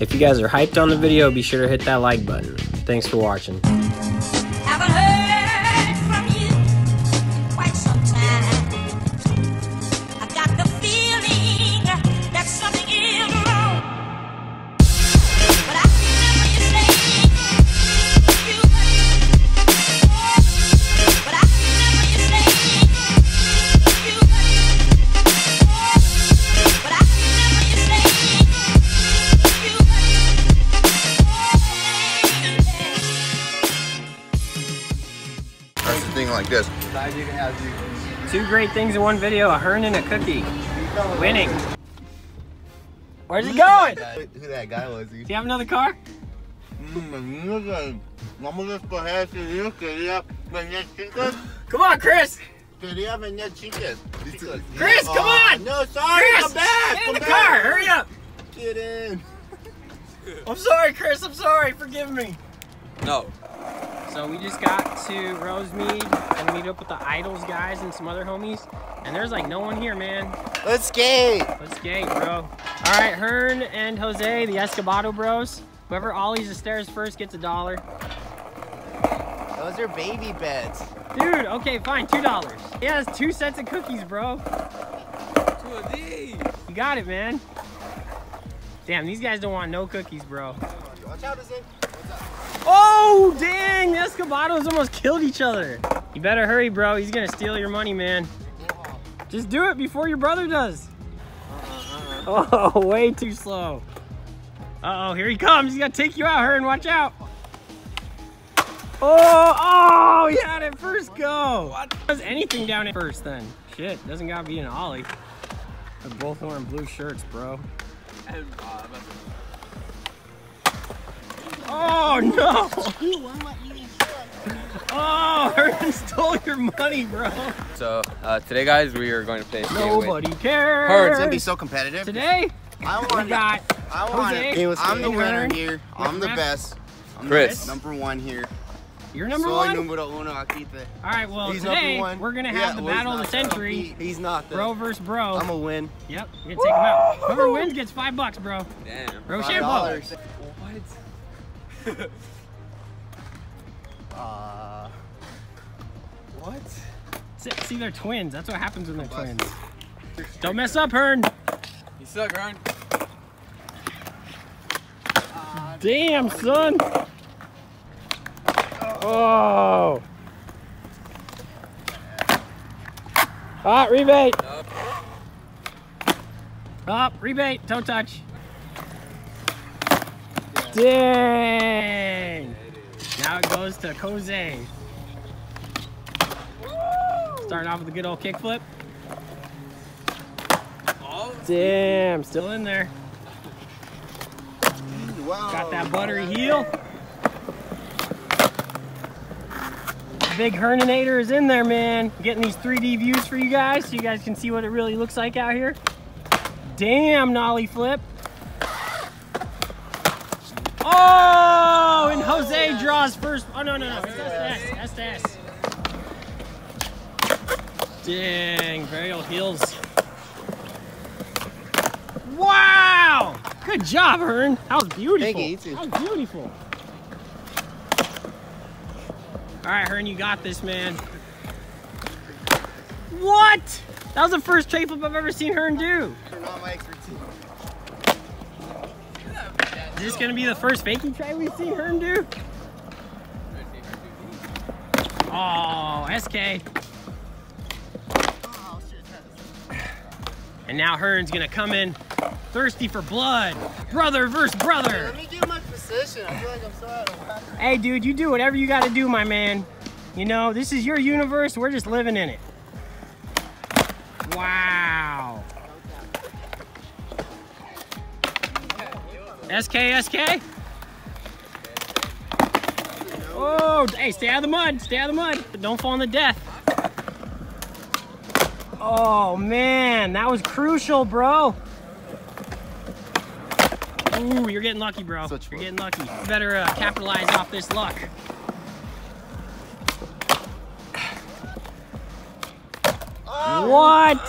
If you guys are hyped on the video, be sure to hit that like button. Thanks for watching. Haven't heard from you in quite some time. I got the feeling that something is wrong. But I remember you saying you hurt. But I remember you saying you hurt. But I remember you saying you hurt. That's the thing like this. Two great things in one video, a hern and a cookie. Winning. Where's it going? Who that guy was? Do you have another car? Come on, Chris! Chris, come on! No, sorry, Chris, come back! Get in the car, hurry up! Get in! I'm sorry, Chris, I'm sorry, forgive me. No. So we just got to Rosemead and meet up with the Idols guys and some other homies. And there's like no one here, man. Let's skate! Let's skate, bro. All right, Hearn and Jose, the Escobedo bros. Whoever ollies the stairs first gets $1. Those are baby beds. Dude, okay, fine, $2. He has 2 sets of cookies, bro. 2 of these. You got it, man. Damn, these guys don't want no cookies, bro. Watch out, Jose. Oh, dang, the Escobedos almost killed each other. You better hurry, bro. He's gonna steal your money, man. Just do it before your brother does. Oh, way too slow. Uh-oh, here he comes. He's gonna take you out, Hearn. Watch out. Oh, he had it first go. What? Does anything down at first then? Shit, doesn't gotta be an ollie. They're both wearing blue shirts, bro. Oh no! Oh, Hearn stole your money, bro. So today, guys, we are going to play. Nobody cares. Hearn's gonna be so competitive. Today, I'm the winner here. I'm the best. I'm Chris, number one here. You're number one. All right, well today we're gonna have the battle of the century. He's not the bro versus bro. I'm a win. Yep, we're gonna take him out. Whoever wins gets $5, bro. Damn. $5. What? What? See, they're twins. That's what happens when they're twins. Don't mess up, Hearn. You suck, Hearn. Damn, son. Oh. Hot rebate. Up, rebate. Toe touch. Dang! Now it goes to Jose. Starting off with a good old kickflip. Damn, still in there. Got that buttery heel. Big Herninator is in there, man. Getting these 3D views for you guys so you guys can see what it really looks like out here. Damn, nollie flip. Oh, and Jose draws first. Oh, no. It's S to S. Dang, varial heels. Wow! Good job, Hearn. That was beautiful. Thank you. That was beautiful. All right, Hearn, you got this, man. What? That was the first tray flip I've ever seen Hearn do. Is this gonna be the first faking try we see Hearn do? Oh, SK. And now Hearn's gonna come in thirsty for blood. Brother versus brother. Hey, let me get my position. I feel like I'm so out of whack. Hey, dude, you do whatever you gotta do, my man. You know, this is your universe. We're just living in it. Wow. SK. Oh, hey, stay out of the mud. Stay out of the mud. Don't fall in the death. Oh, man, that was crucial, bro. Ooh, you're getting lucky, bro. You're getting lucky. You better capitalize off this luck. What?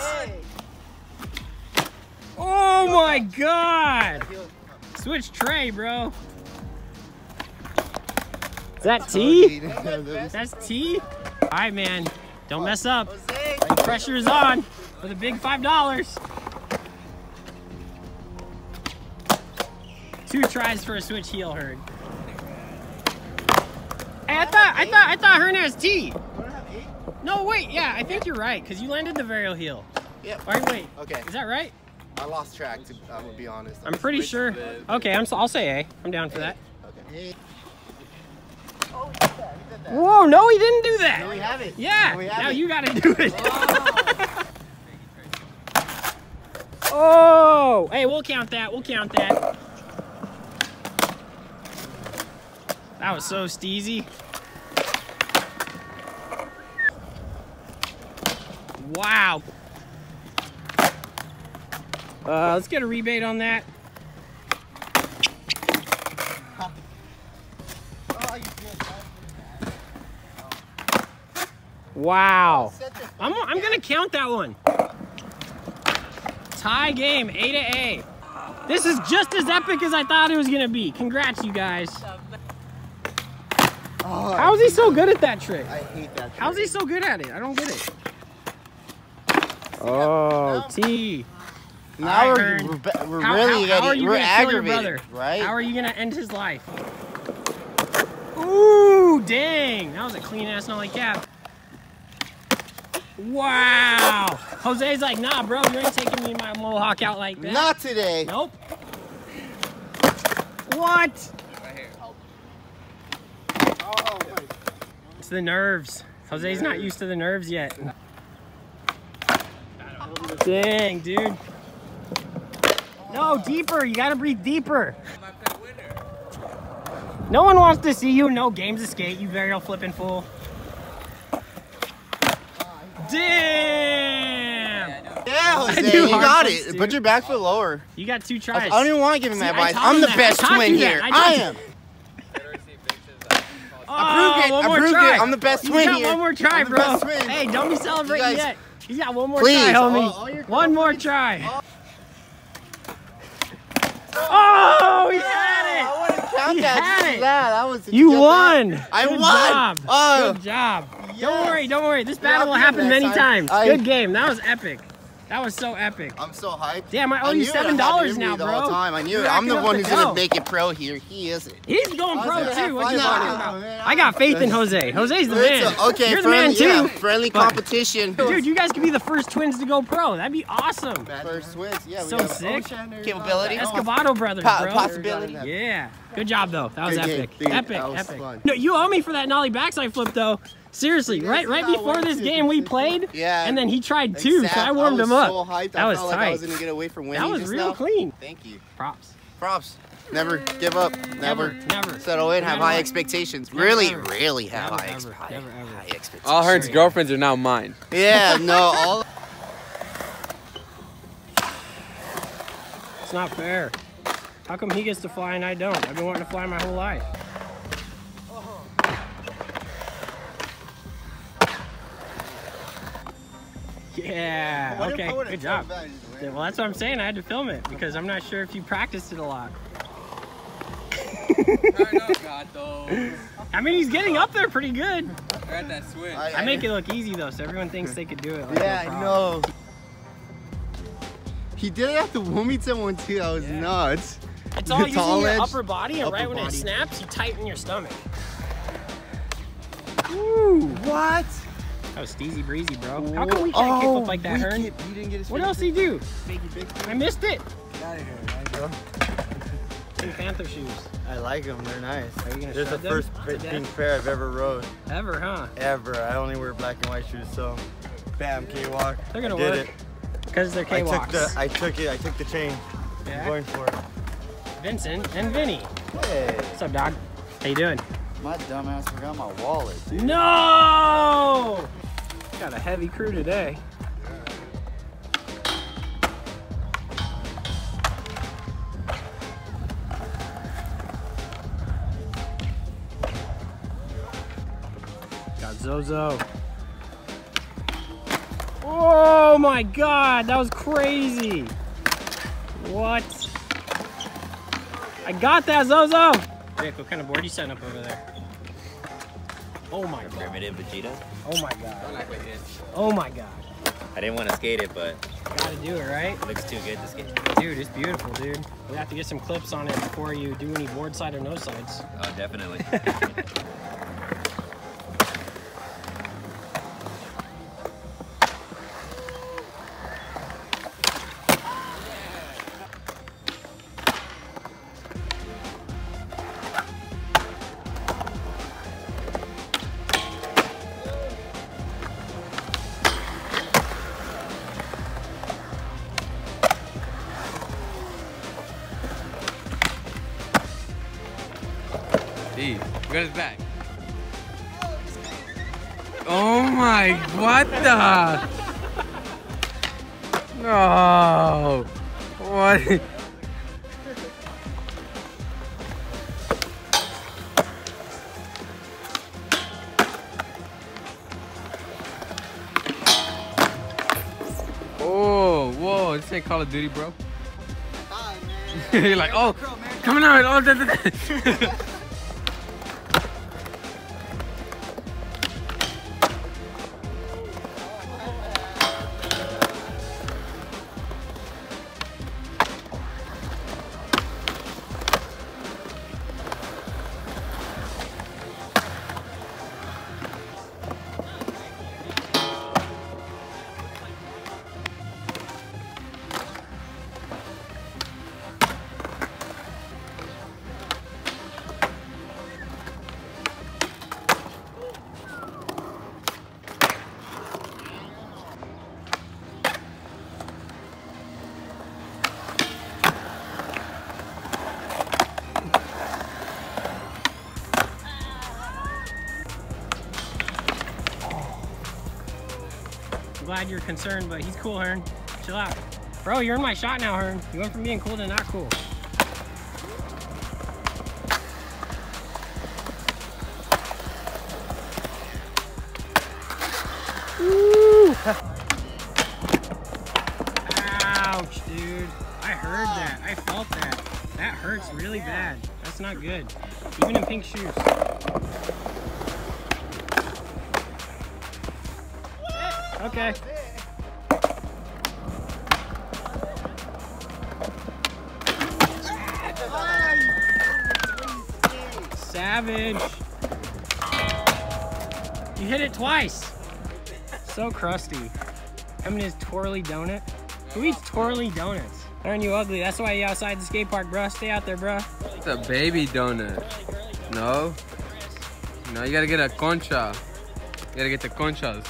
Oh, my God. Switch tray, bro. Is that tea? That's tea? All right, man. Don't mess up. The pressure is on for the big $5. Two tries for a switch heel herd. Hey, I thought Hernandez T. No, wait, yeah, I think you're right, because you landed the varial heel. Yeah. All right, wait. Okay. Is that right? I lost track, to, I would be honest. I'm pretty sure. Okay, I'll say A. I'm down for that. Okay. Oh, he did that. Whoa, no, he didn't do that. No, we have it. Yeah, now you got to do it. Oh. Oh, hey, we'll count that. We'll count that. That was so steezy. Wow. Let's get a rebate on that. Wow. I'm gonna count that one. Tie game, A to A. This is just as epic as I thought it was gonna be. Congrats, you guys. Oh, how is he so good at that trick? I hate that trick. How is he so good at it? I don't get it. Oh, T. Now we're aggravated, right? How are you going to end his life? Ooh, dang. That was a clean-ass nollie cap. Wow. Jose's like, nah, bro, you ain't taking me my mohawk out like that. Not today. Nope. What? It's the nerves. Jose's not used to the nerves yet. Dang, dude. No, deeper. You got to breathe deeper. No one wants to see you. No games to skate, you very old flipping fool. Damn. Yeah, Jose, you got it. Dude. Put your back foot lower. You got two tries. I don't even want to give him that advice. I'm the best twin here. I am. I proved it. I'm the best twin here. You got one more try, bro. Hey, don't be celebrating yet. He's got one more try, homie. One more try. Oh, he had it! I want to count that. That was a You won! Good job. Good job. Yes. Don't worry, don't worry. This battle will happen many times. Good game. That was epic. That was so epic. I'm so hyped. Damn, I owe you $7 now, bro. I knew it. I'm the one who's going to make it pro here. He isn't. He's going pro, too. What are you talking about? I got faith in Jose. Jose's the man. Okay, you're the man, too. Friendly competition. Dude, you guys could be the first twins to go pro. That'd be awesome. First twins, yeah. So sick. Capability. Escobedo brothers, bro. Possibility. Yeah. Good job, though. That was epic. Epic, epic. No, you owe me for that nollie backside flip, though. Seriously, right before this game we played, and then he tried two, so I warmed him up. So hyped. That was tight. Like I was gonna get away from winning. That was real clean. Thank you. Props. Props. Never give up. Never settle in. Have high expectations. Really have high expectations. All Hearn's girlfriends are now mine. Yeah, no. All. It's not fair. How come he gets to fly and I don't? I've been wanting to fly my whole life. Yeah, okay, good job. Well, that's what I'm saying. I had to film it because I'm not sure if you practiced it a lot. I mean, he's getting up there pretty good. I make it look easy, though, so everyone thinks they could do it. Like, yeah, I know. He did it at the Wilmington one, too. That was nuts. It's all using your upper body, and right when it snaps, you tighten your stomach. Ooh, what? That was steezy breezy, bro. How come we can't kick up like that, Hearn? What else did he do? I missed it. Get out of here, Nigel. Pink Panther shoes. I like them. They're nice. Are you gonna shove them? They're the first pink pair I've ever rode. Ever, huh? Ever. I only wear black and white shoes, so bam, K-walk. They're gonna work. I did it. Because they're K-walks. I took the chain. Yeah. I'm going for it. Vincent and Vinny. Hey. What's up, dog? How you doing? My dumbass forgot my wallet, dude. No! Got a heavy crew today. Got Zozo. Oh my God, that was crazy. What? I got that, Zozo! Vic, what kind of board are you setting up over there? Oh my god. Primitive Vegeta. Oh my god. Oh my god. I didn't want to skate it, but... Gotta do it, right? It looks too good to skate. Dude, it's beautiful, dude. We have to get some clips on it before you do any board side or no sides. Oh, definitely. Got his back. Oh my, what the? No. What? Oh, whoa, this ain't Call of Duty, bro. You're like, oh, coming out. Oh, da. Glad you're concerned, but he's cool, Hearn. Chill out. Bro, you're in my shot now, Hearn. You went from being cool to not cool. Ooh. Ouch, dude. I heard that. I felt that. That hurts really bad. That's not good. Even in pink shoes. Okay. Savage. You hit it twice. So crusty. Coming in his twirly donut. Who eats twirly donuts? Aren't you ugly? That's why you outside the skate park, bro. Stay out there, bro. It's a baby donut. No. No, you gotta get a concha. You gotta get the conchas.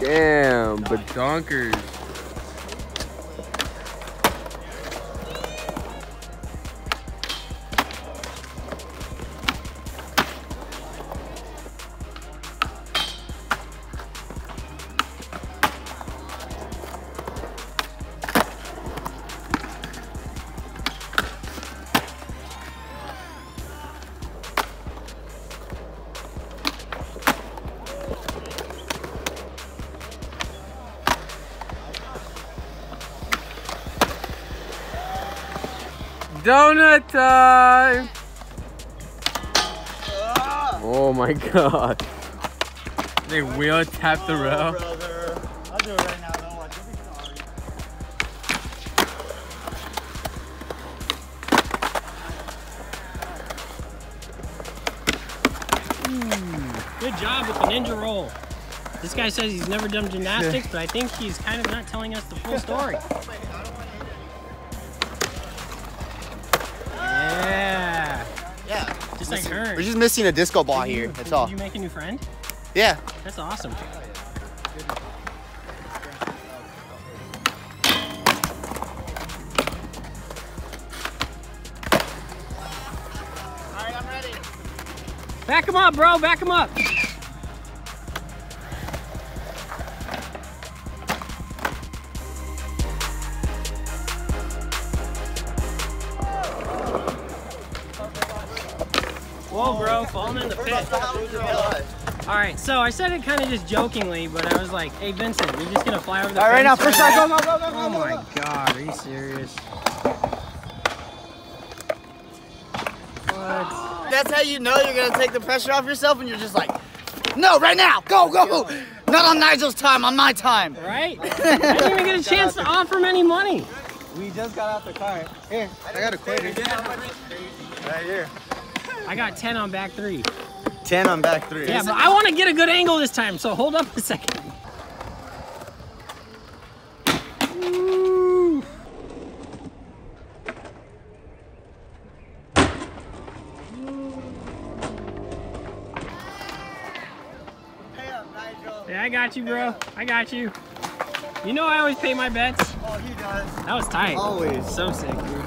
Damn, but donkers. Donut time! Oh my god. They will tap the rail. Brother. I'll do it right now, don't watch. You'll be sorry. Good job with the ninja roll. This guy says he's never done gymnastics, but I think he's kind of not telling us the full story. We're just missing a disco ball here, that's all. Did you make a new friend? Yeah. That's awesome. Alright, I'm ready. Back him up, bro, back him up. Whoa, bro, falling in the pit. Alright, so I said it kind of just jokingly, but I was like, hey, Vincent, you're just going to fly over the Alright, right now, first shot, go, go, go, go, go. Oh my God, are you serious? What? That's how you know you're going to take the pressure off yourself, and you're just like, no, right now, go, go. Not on Nigel's time, on my time. Right? I didn't even get a chance to offer him any money. We just got out the car. Here, I got a quarter. Right here. I got 10 on back three. 10 on back three. Yeah, but I want to get a good angle this time, so hold up a second. Ooh. Pay up, Nigel. Yeah, I got you, bro. I got you. You know I always pay my bets. Oh, he does. That was tight. Always. So sick, dude.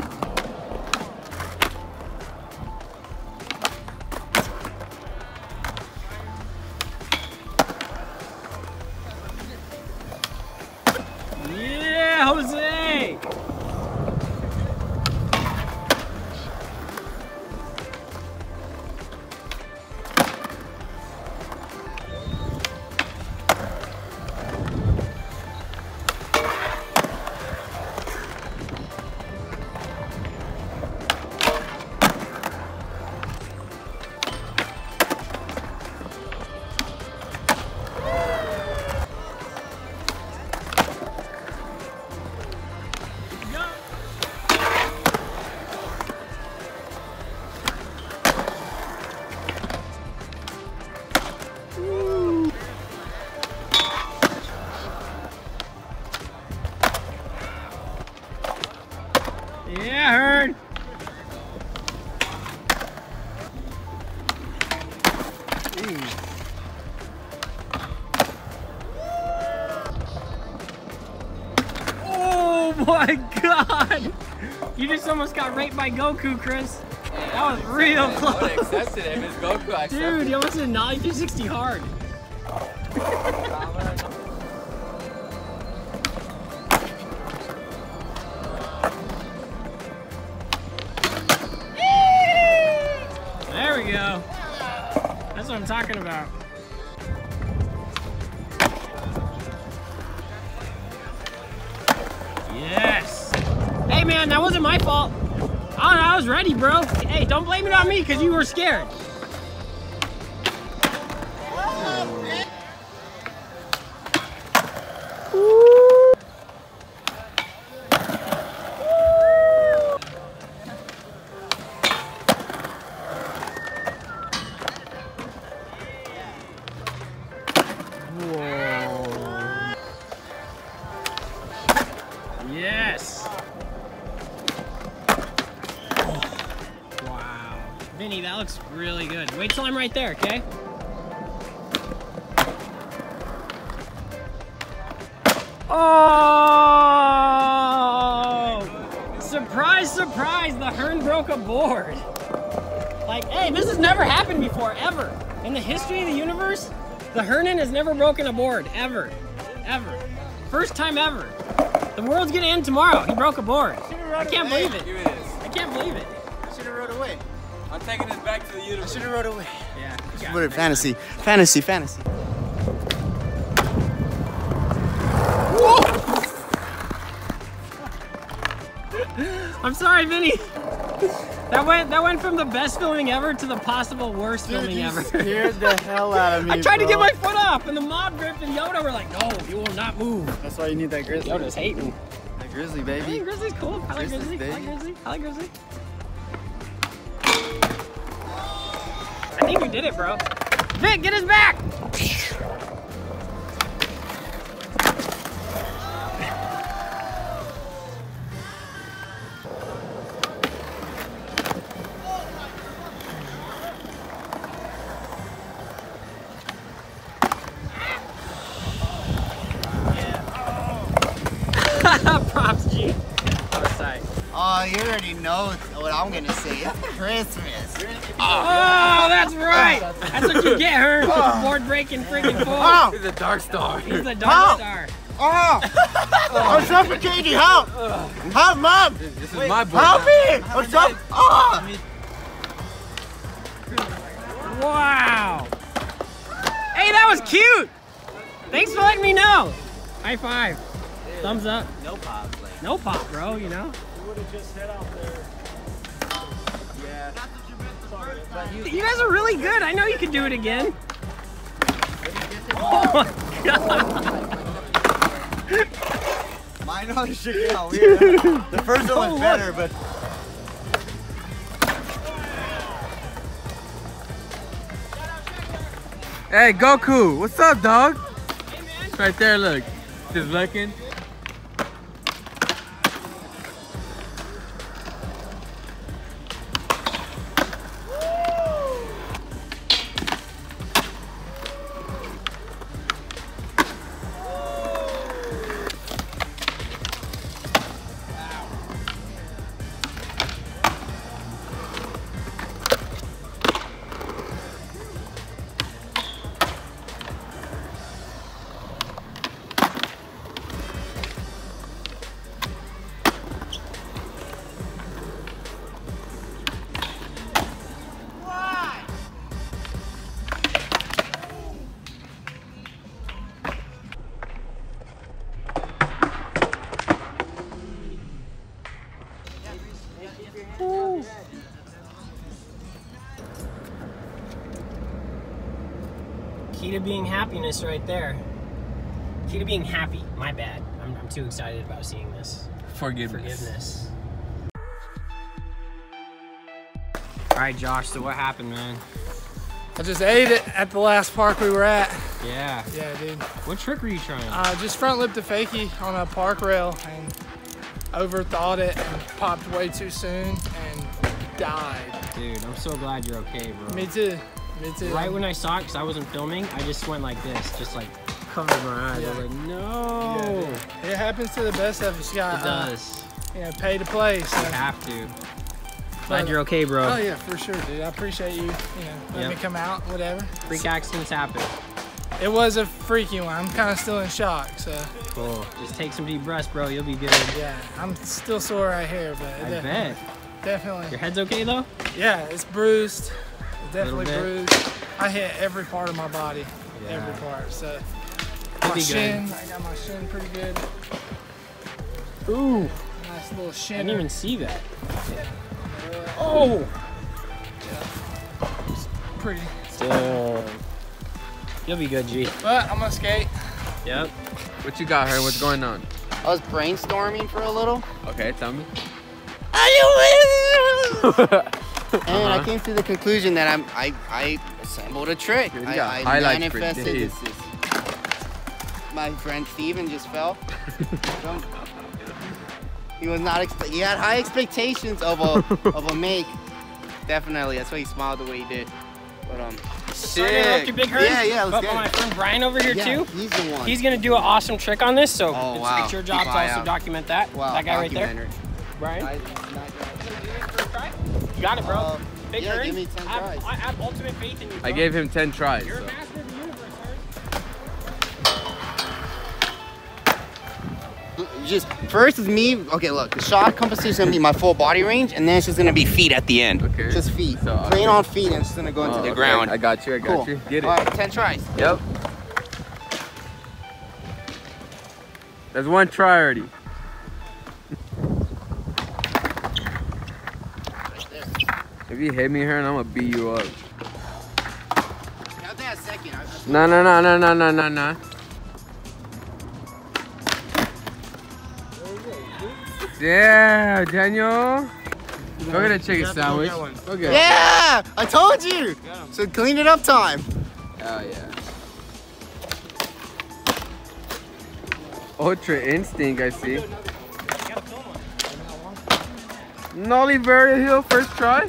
You just almost got raped by Goku, Chris. That was real close. I accepted him as Goku. Dude, you almost did a nollie 360 hard. There we go. That's what I'm talking about. Man, that wasn't my fault. I was ready, bro. Hey, don't blame it on me because you were scared. That looks really good. Wait till I'm right there, okay? Oh! Surprise, surprise, the Hearn broke a board. Like, hey, this has never happened before, ever. In the history of the universe, the Hearnin has never broken a board, ever. Ever. First time ever. The world's gonna end tomorrow. He broke a board. I can't believe it. I can't believe it. I should have rode away. I'm taking this back to the universe. I should have rode away. Yeah. What a fantasy. Fantasy, fantasy. Whoa! I'm sorry, Vinny. That went from the best filming ever to the possible worst filming ever. You scared the hell out of me. I tried to get my foot off, and the mob gripped, and Yoda were like, no, you will not move. That's why you need that grizzly. Yoda's hating. That grizzly, baby. I think grizzly's cool. I like grizzly. I like grizzly. I like grizzly. I think you did it, bro. Vic, get his back! Props, G. Oh, sorry. Oh, you already know what I'm gonna say. It's Christmas. Oh, that's right. That's what you get, Hearn. Board breaking freaking fool. Oh. He's a dark star. He's a dark star. Oh, I'm suffocating. Help! Help, mom! This is my board. Help me! What's up? Oh! Wow. Hey, that was cute. Thanks for letting me know. High five. Dude, thumbs up. No pop. Like, no pop, bro, you know? You would have just hit out there. Yeah. Not that you missed the first time. You guys are really good. I know you can do it again. Oh my God. Mine always should go. The first one was better, but. Hey, Goku, what's up, dog? Hey, man. It's right there, look. Just looking. Key to being happiness right there. Key to being happy. My bad. I'm too excited about seeing this. Forgiveness. All right, Josh, so what happened, man? I just ate it at the last park we were at. Yeah. Yeah, dude. What trick were you trying? Just front lip to fakie on a park rail and overthought it and popped way too soon and died. Dude, I'm so glad you're okay, bro. Me too. Right when I saw it, because I wasn't filming, I just went like this, just like covered my eyes. Yeah. I was like, no. Yeah, it happens to the best of us, guys. It does. Yeah, pay to play. So. You have to. Glad you're okay, bro. Oh yeah, for sure, dude. I appreciate you. Let me come out, whatever. Freak accidents happen. It was a freaky one. I'm kind of still in shock, so. Cool. Just take some deep breaths, bro. You'll be good. Yeah, I'm still sore right here, but. I bet. Definitely. Your head's okay though? Yeah, it's bruised. Definitely bruised. I hit every part of my body, every part. So my shin, I got my shin pretty good. Ooh, nice little shin. I didn't even see that. Yeah. Oh, yeah. It's pretty. Damn. You'll be good, G. But I'm gonna skate. Yep. What you got, her? What's going on? I was brainstorming for a little. Okay, tell me. And I came to the conclusion that I assembled a trick. I manifested this. My friend Steven just fell. He was not. He had high expectations of a make. Definitely, that's why he smiled the way he did. But sick. Yeah, let's get it. My friend Brian over here too. He's the one. He's gonna do an awesome trick on this. So it's your job to also document that. Wow, that guy right there, Brian. You got it, bro. Big hurry. Give me 10 tries. I have ultimate faith in you, bro. I gave him 10 tries. You're a master of the universe, sir. Just first is me. Okay, look. The shot composition is going to be my full body range, and then it's just going to be feet at the end. Okay. Just feet. So, train on feet, and it's going to go into the ground. I got you. Cool. Get it. All right, 10 tries. Yep. There's one try already. If you hit me here, and I'm gonna beat you up. No. Yeah, Daniel. Go get a chicken sandwich. Okay. Yeah, I told you. So clean it up time. Oh yeah. Ultra instinct, I see. Nollie Berry Hill, first try.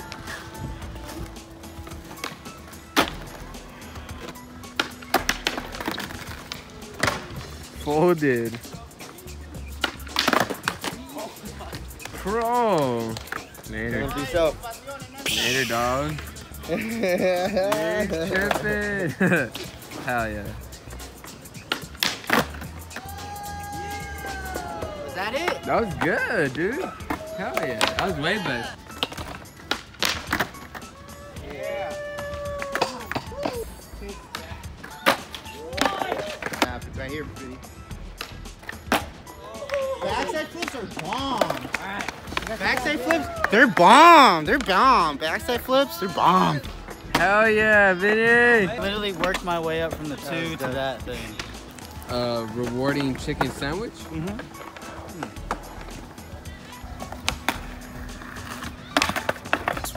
Folded. Bro. Later. Later, dog. Tripping. Hell yeah. Was that it? That was good, dude. Hell yeah. That was way better. Yeah. right here, Vinnie. The backside flips are bomb. Alright. Backside flips, they're bomb. They're bomb. Backside flips, they're bomb. Hell yeah, Vinnie. I literally worked my way up from the two to that thing. Rewarding chicken sandwich? Mm-hmm.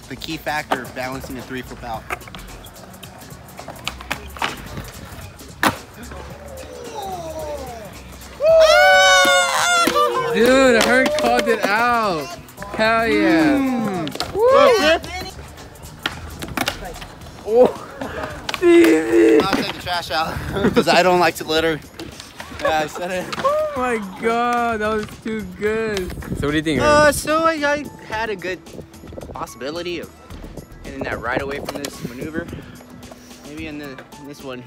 The key factor of balancing a 3-flip out. Dude, I heard called it out. Hell yeah. Oh, Stevie. I'll take the trash out because I don't like to litter. Yeah, I said it. Oh my god, that was too good. So what do you think? So I had a good possibility of getting that right away from this maneuver. Maybe in this one.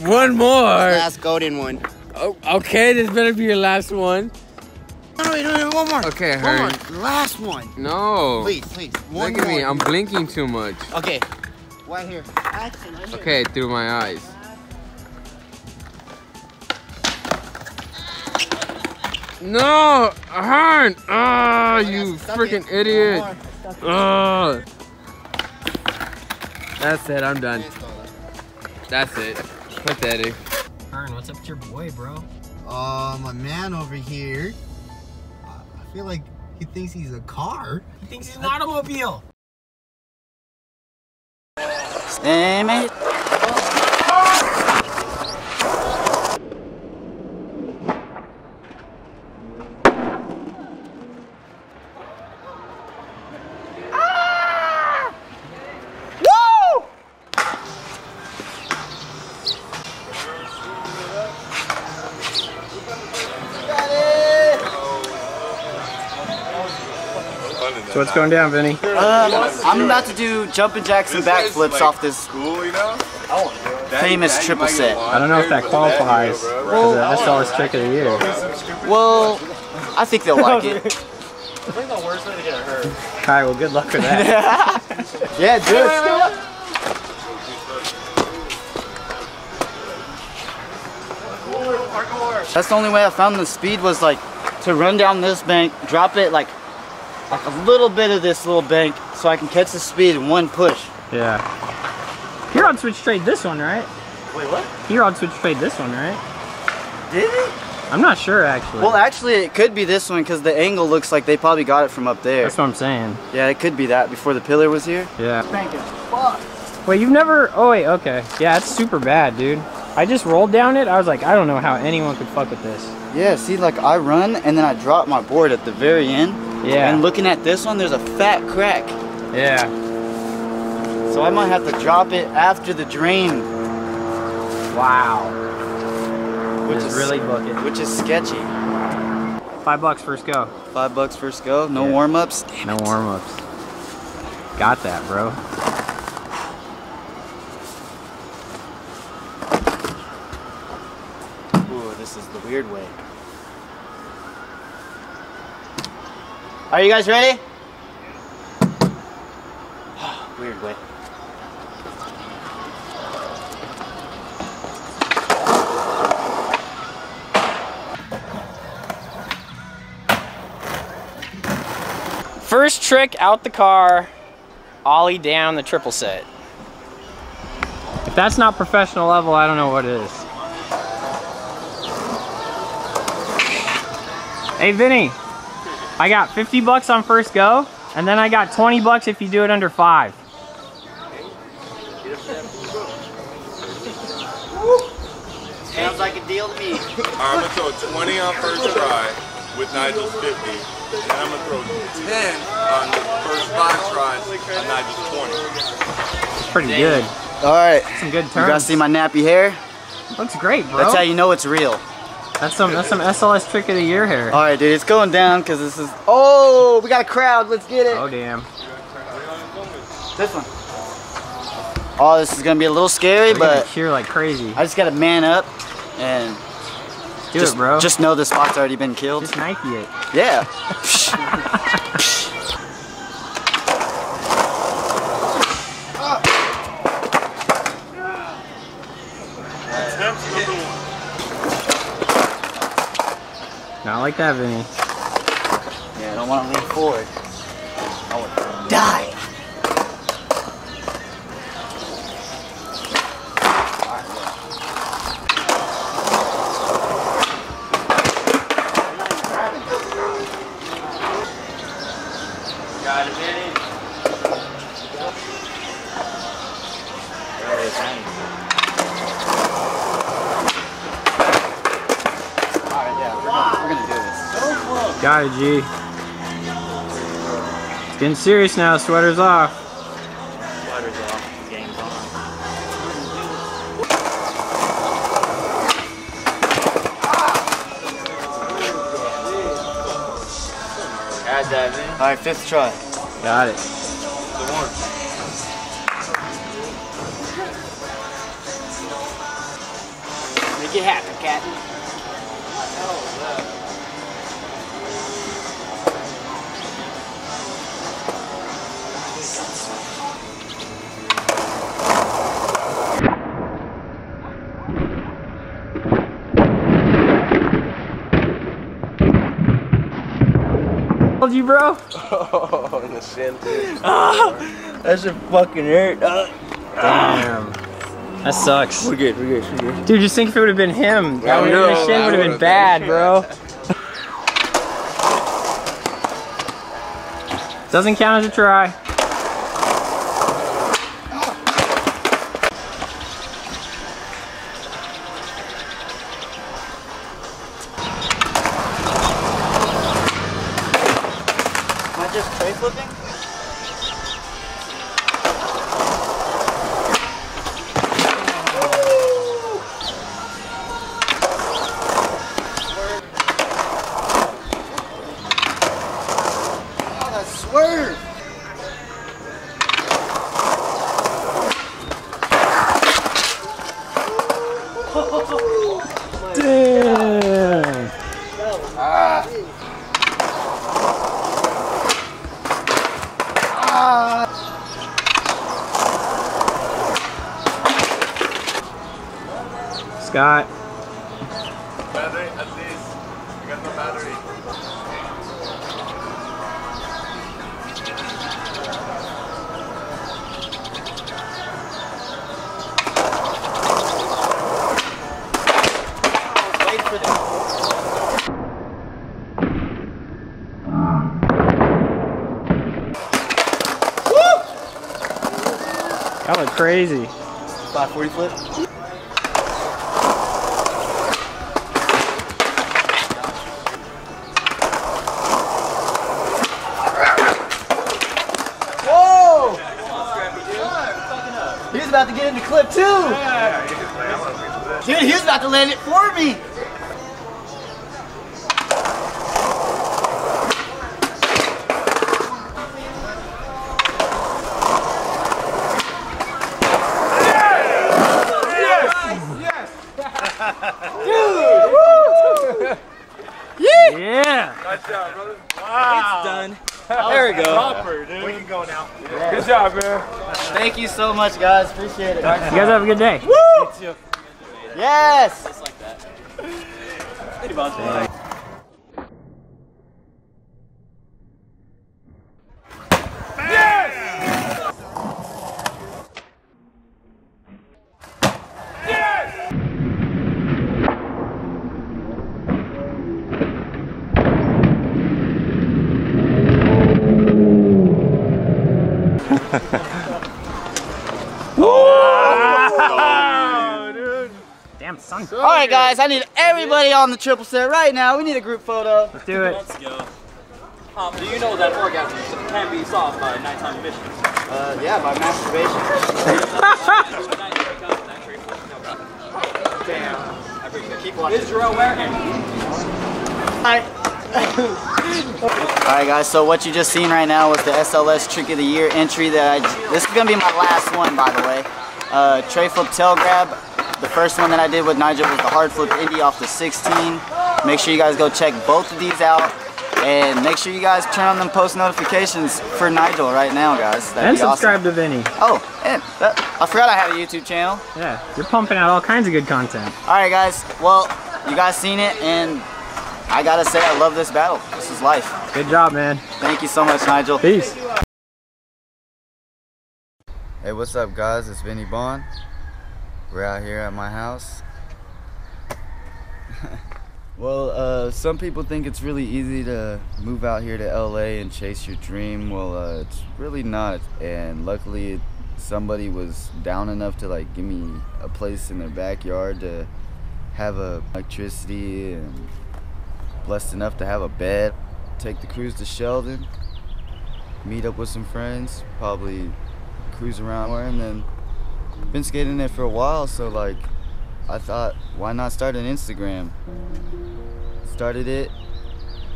One more. Last golden one. Oh, okay, this better be your last one. No, wait, no, one more. Okay, I heard. One more. Last one. No. Please, please. One Look more. At me, I'm blinking too much. Okay. Right here. Action, right here. Okay, through my eyes. No, Ahern! Ah, you freaking idiot! Oh, that's it. I'm done. That's it. Pathetic. Ahern, what's up with your boy, bro? My man over here. I feel like he thinks he's a car. He thinks he's an automobile. Damn it! So what's going down, Vinnie? I'm about to do jumping jacks and backflips like off this famous triple set. I don't know if that qualifies for the SLS trick of the year. Well, I think they'll like it. I think the worst way to get hurt. Alright, well good luck with that. Yeah, do it. That's the only way I found the speed was like to run down this bank, drop it like a little bit of this little bank so I can catch the speed in one push. Yeah. Here on switch trade this one, right? Wait, what? Here on switch trade this one, right? Did it? I'm not sure, actually. Well, actually, it could be this one because the angle looks like they probably got it from up there. That's what I'm saying. Yeah, it could be that before the pillar was here. Yeah. Banking. Fuck. Wait, you've never... Oh, wait, okay. Yeah, it's super bad, dude. I just rolled down it. I was like, I don't know how anyone could fuck with this. Yeah, see, like, I run and then I drop my board at the very end. Yeah. And looking at this one, there's a fat crack. Yeah. So I might have to drop it after the drain. Wow. Which is really bucket. Which is sketchy. $5 first go. $5 first go. No warm-ups. Damn it. No warm-ups. Got that, bro. Ooh, this is the weird way. Are you guys ready? Weird way. First trick out the car, ollie down the triple set. If that's not professional level, I don't know what it is. Hey, Vinnie. I got $50 on first go, and then I got $20 if you do it under 5. Sounds like a deal to me. I'm gonna throw 20 on first try with Nigel's 50, and I'm gonna throw 10 on the first 5 tries on Nigel's 20. That's pretty good. All right. That's some good turns. You guys see my nappy hair? Looks great, bro. That's how you know it's real. That's some SLS trick of the year here. All right, dude, it's going down because this is... Oh, we got a crowd. Let's get it. Oh, damn. This one. Oh, this is going to be a little scary, but... Cheer like crazy. I just got to man up and... Do it, bro. Just know the spot's already been killed. Just Nike it. Yeah. Attempt number 1. like that, Vinny. Yeah, I don't want to lean forward. I would die. Got it, G. It's getting serious now. Sweater's off. Sweater's off. Game's on. Add that in. All right, fifth try. Got it. Good one. Make it happen, Captain. You, bro? Oh, in the shin. That shit fucking hurt. Damn. That sucks. We're good, we're good, we're good. Dude, just think if it would have been him. That shin would have been bad, bro. Doesn't count as a try. Got battery at least. I got the battery. Wait for this. Woo! That went crazy. 540 flip. About to get in the clip too. Yeah. Dude, he was about to land it for me. Yes. Yes. Yes. Dude. Woo. Yeah. Nice job, brother. Wow. It's done. There we go. Proper, dude. We can go now. Yeah. Good job, man. Thank you so much, guys. Appreciate it. You guys have a good day. Woo! You too. Yes! Just like that. Pretty much. Yes! Yes! Yes! So all right, guys, I need everybody on the triple set right now. We need a group photo. Let's do it. Let's go. Do you know that orgasm can be solved by nighttime emissions? Yeah, by masturbation. Damn. I appreciate it. Keep watching. Is Jerome aware? Alright guys, so what you just seen right now was the SLS Trick of the Year entry. This is going to be my last one, by the way. Tray flip tail grab. The first one that I did with Nigel was the hard flip indie off the 16. Make sure you guys go check both of these out. And make sure you guys turn on them post notifications for Nigel right now, guys. That'd be subscribe awesome. To Vinny. Oh, and I forgot I had a YouTube channel. Yeah, you're pumping out all kinds of good content. Alright guys, well, you guys seen it, and I gotta say, I love this battle. This is life. Good job, man. Thank you so much, Nigel. Peace. Hey, what's up, guys? It's Vinnie Banh. We're out here at my house. Well, some people think it's really easy to move out here to LA and chase your dream. Well, it's really not. And luckily, somebody was down enough to like give me a place in their backyard to have electricity, and blessed enough to have a bed. Take the cruise to Sheldon, meet up with some friends, probably cruise around more, and then been skating there for a while, so like I thought, why not start an Instagram? Started it,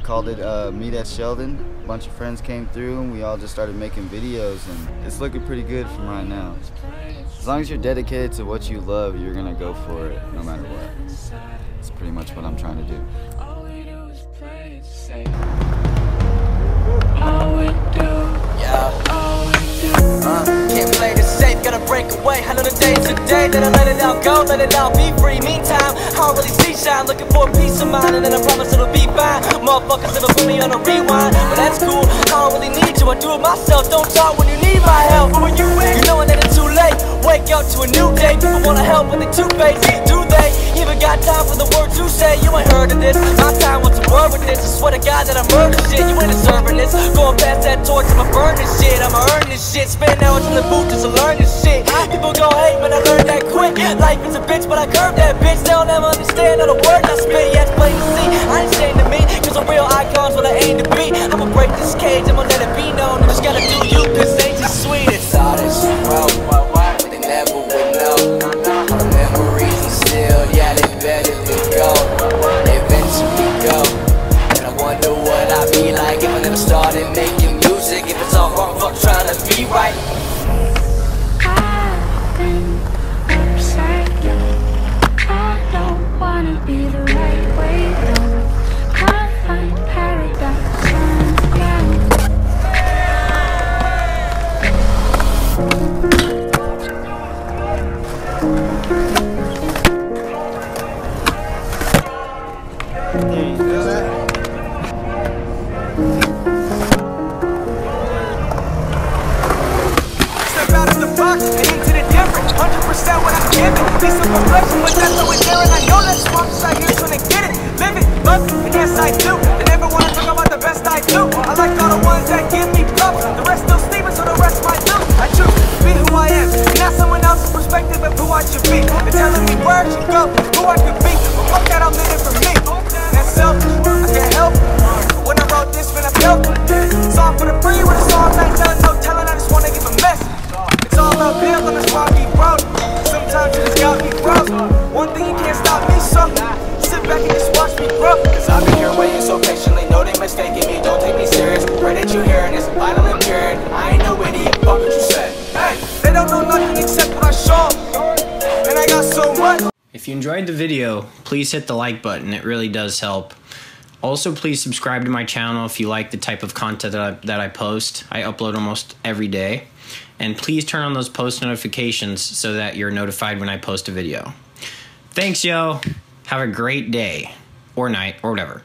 called it Meet at Sheldon. A bunch of friends came through and we all just started making videos, and it's looking pretty good from right now. As long as you're dedicated to what you love, you're gonna go for it no matter what. It's pretty much what I'm trying to do. Can't play this safe, gotta break away. 100 days a day, that I let it all go, let it all be free. Meantime, I don't really see shine, looking for peace of mind, and then I promise it'll be fine. Motherfuckers that'll put me on a rewind, but that's cool, I don't really need you, I do it myself. Don't talk when you need my help, but when you wait, you knowing that it's too late. Wake up to a new day, people wanna help when they're two-faced, do they? Even got time for the words you say, you ain't heard of this. My time was a word with this, I swear to God that I murdered shit. You ain't deserving this, going past that torch, I'ma burn this shit, I'ma earn this shit. Spend hours in the booth just to learn this shit. People gon' hate, but I learned that quick. Life is a bitch, but I curb that bitch. They don't ever understand all the words I spit. Yeah, it's plain to see, I ain't ashamed of me, cause I'm real icons when I aim to be. I'ma break this cage, I'ma let it be known. I just gotta do you, cause they just sweet. It's all this road, but they never would know. The memories are still, yeah, they better be gone. They eventually go, and I wonder what I'd be like if I never started making music. If it's all wrong, fuck trying to be right. I've been upside down, I don't wanna be the right way though. Can't find paradise on the ground. Can you feel that? What I'm giving, piece of reflection, but that's so inherent. I know that's wrong, cause I hear it's when they get it. Live it, love it, and yes I do. They never wanna talk about the best I do. I like all the ones that give me props. The rest still sleeping, so the rest I do. I choose to be who I am, not someone else's perspective of who I should be. They're telling me where I should go, who I could be, but fuck that, I'm living for me. That's selfish, I can't help it. When I wrote this, when I built it, it's all for the free, when it's all like done, no telling, I just wanna give a message. It's all uphill on this rocky road. Sometimes you just got me gross. One thing you can't stop me, so sit back and just watch me grow. Cause I've been here waiting so patiently. No, they mistaking me, don't take me serious. Pray that you hearing this, vital and pure. I ain't no idiot, fuck what you said. Hey, they don't know nothing except what I show. And I got so much. If you enjoyed the video, please hit the like button, it really does help. Also, please subscribe to my channel if you like the type of content that I post. I upload almost every day. And please turn on those post notifications so that you're notified when I post a video. Thanks, yo. Have a great day or night or whatever.